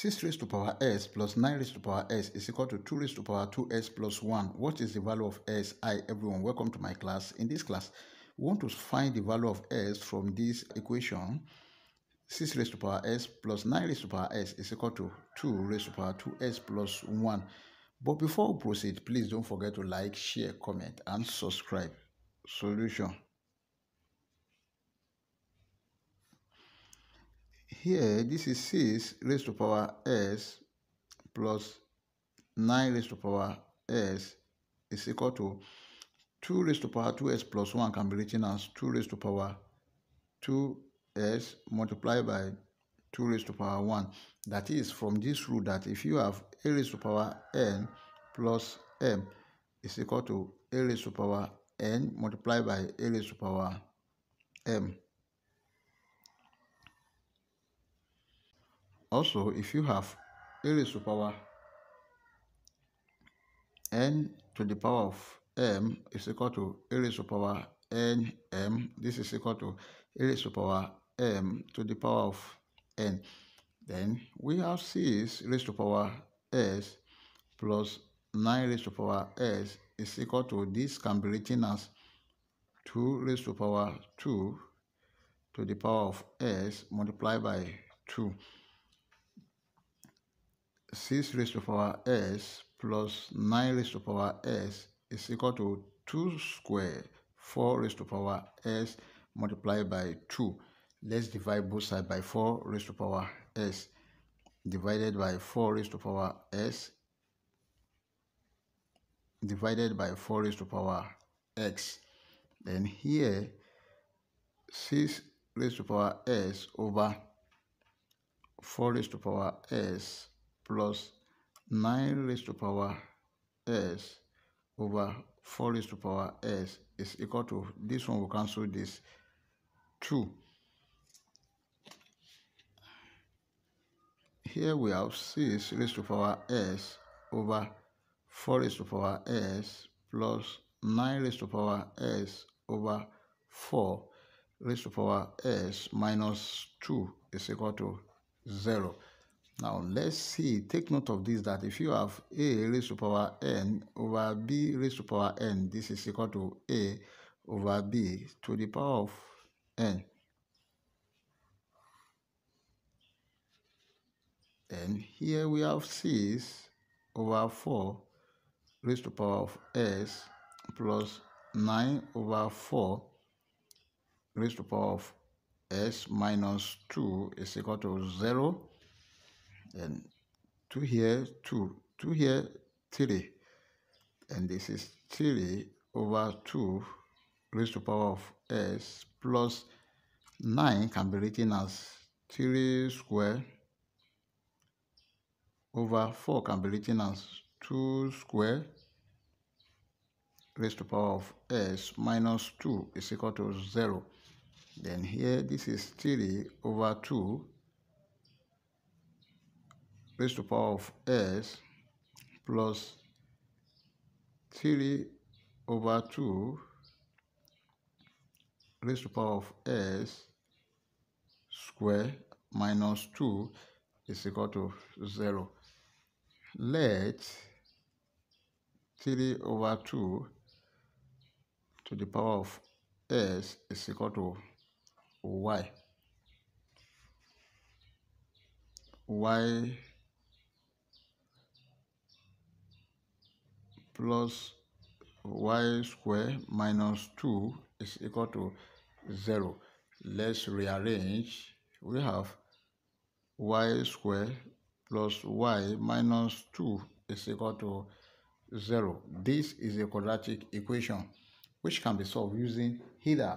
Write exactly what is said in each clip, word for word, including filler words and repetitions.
six raised to power s plus nine raised to power s is equal to two raised to power two s plus one. What is the value of s? Hi everyone, welcome to my class. In this class, we want to find the value of s from this equation. six raised to power s plus nine raised to power s is equal to two raised to power two s plus one. But before we proceed, please don't forget to like, share, comment, and subscribe. Solution. Here, this is six raised to power s plus nine raised to power s is equal to two raised to power two s plus one can be written as two raised to power two s multiplied by two raised to power one. That is, from this rule, that if you have a raised to power n plus m is equal to a raised to power n multiplied by a raised to power m. Also, if you have a raised to power n to the power of m is equal to a raised to power n m, this is equal to a raised to power m to the power of n. Then we have six raised to power s plus nine raised to power s is equal to, this can be written as two raised to power two to the power of s multiplied by two. six raised to power s plus nine raised to power s is equal to two squared four raised to power s multiplied by two. Let's divide both sides by four raised to power s. Divided by four raised to power s. Divided by four raised to power x. Then here, six raised to power s over four raised to power s plus nine raised to power s over four raised to power s is equal to, this one will cancel this, two. Here we have six raised to power s over four raised to power s plus nine raised to power s over four raised to power s minus two is equal to zero. Now let's see, take note of this, that if you have a raised to power n over b raised to power n, this is equal to a over b to the power of n. Then here we have six over four raised to power of s plus nine over four raised to power of s minus two is equal to zero. And two here, two, two here, three. And this is three over two raised to power of s plus nine can be written as three squared over four can be written as two squared raised to power of s minus two is equal to zero. Then here, this is three over two raised to power of s plus three over two raised to power of s square minus two is equal to zero. Let three over two to the power of s is equal to y. y plus y square minus two is equal to zero. Let's rearrange. We have y square plus y minus two is equal to zero. This is a quadratic equation which can be solved using either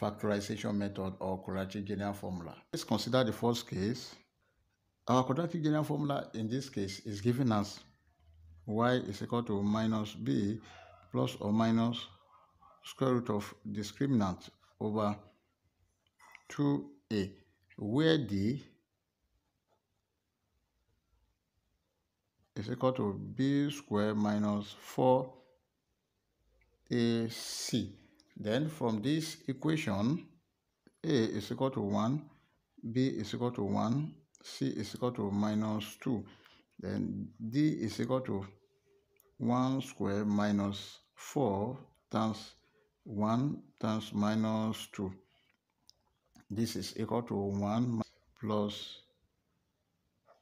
factorization method or quadratic general formula. Let's consider the first case. Our quadratic general formula in this case is given as y is equal to minus b plus or minus square root of discriminant over two a, where d is equal to b square minus four a c. Then from this equation, a is equal to one, b is equal to one, C is equal to minus two. Then D is equal to one square minus four times one times minus two. This is equal to one plus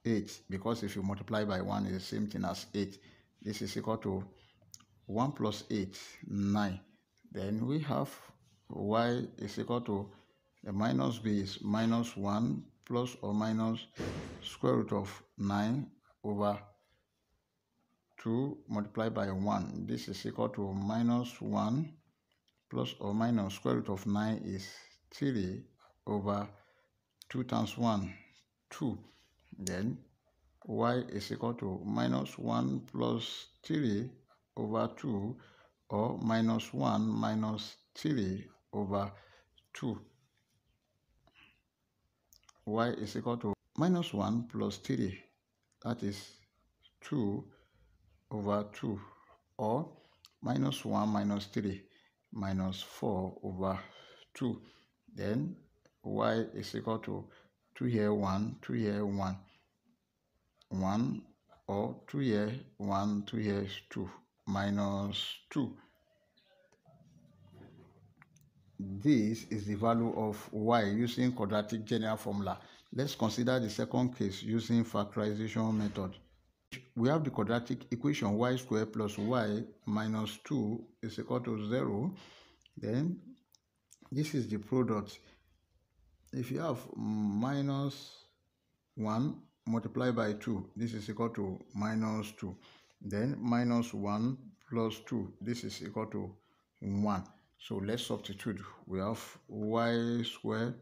eight, because if you multiply by one, it's the same thing as eight. This is equal to one plus eight, nine. Then we have y is equal to the minus b is minus one plus or minus square root of nine over two multiplied by one. This is equal to minus one plus or minus square root of nine is three over two times one, two. Then y is equal to minus one plus three over two, or minus one minus three over two. Y is equal to minus one plus three, that is two over two, or minus one minus three minus four over two. Then y is equal to two here one, two here one, one, or two here one, two here two, minus two. This is the value of y using quadratic general formula. Let's consider the second case using factorization method. We have the quadratic equation y squared plus y minus two is equal to zero. Then this is the product. If you have minus one multiplied by two, this is equal to minus two. Then minus one plus two, this is equal to one. So let's substitute. We have y squared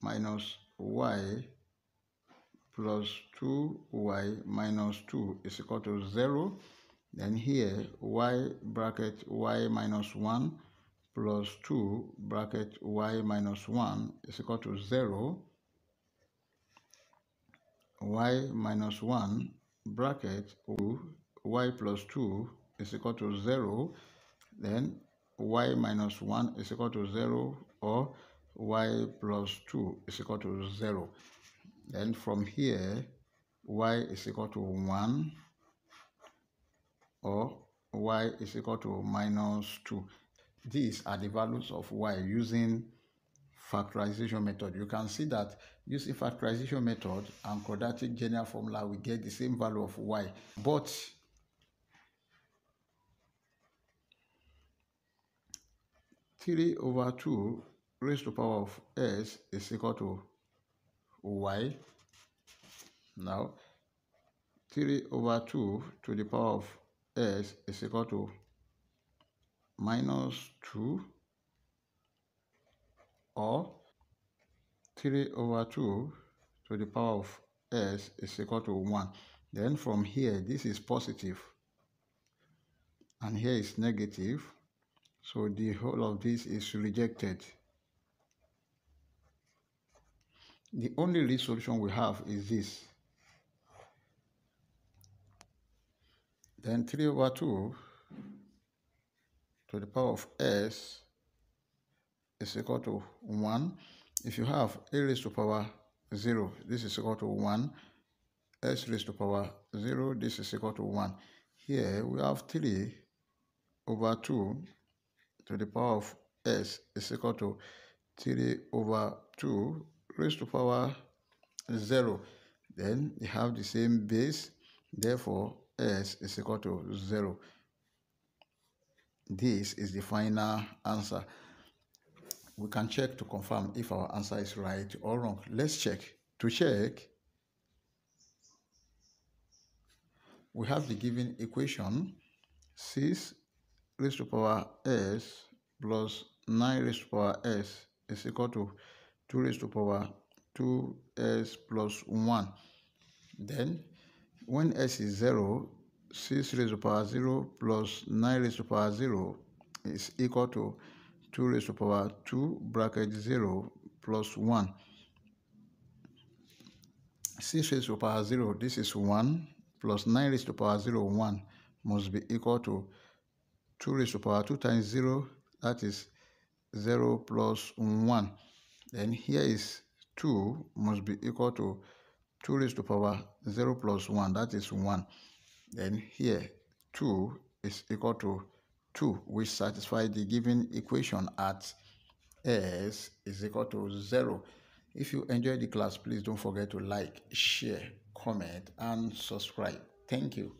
minus y plus two y minus two is equal to zero. Then here y bracket y minus one plus two bracket y minus one is equal to zero. Y minus one bracket two, y plus two is equal to zero. Then y minus one is equal to zero, or y plus two is equal to zero. Then from here y is equal to one, or y is equal to minus two. These are the values of y using factorization method. You can see that using factorization method and quadratic general formula, we get the same value of y, but three over two raised to the power of s is equal to y. Now three over two to the power of s is equal to minus two, or three over two to the power of s is equal to one. Then from here, this is positive and here is negative, so the whole of this is rejected. The only real solution we have is this. Then three over two to the power of s is equal to one. If you have a raised to power zero, this is equal to one. S raised to power zero, this is equal to one. Here we have three over two to the power of s is equal to three over two raised to power zero. Then you have the same base, therefore s is equal to zero. This is the final answer. We can check to confirm if our answer is right or wrong. Let's check. To check, we have the given equation six raised to power s plus nine raised to power s is equal to two raised to power two s plus one. Then when s is zero, six raised to power zero plus nine raised to power zero is equal to two raised to power two bracket zero plus one. six raised to power zero, this is one, plus nine raised to power zero, one, must be equal to two raised to power two times zero, that is zero plus one. Then here is two must be equal to two raised to power zero plus one, that is one. Then here two is equal to two, which satisfies the given equation at s is equal to zero. If you enjoyed the class, please don't forget to like, share, comment, and subscribe. Thank you.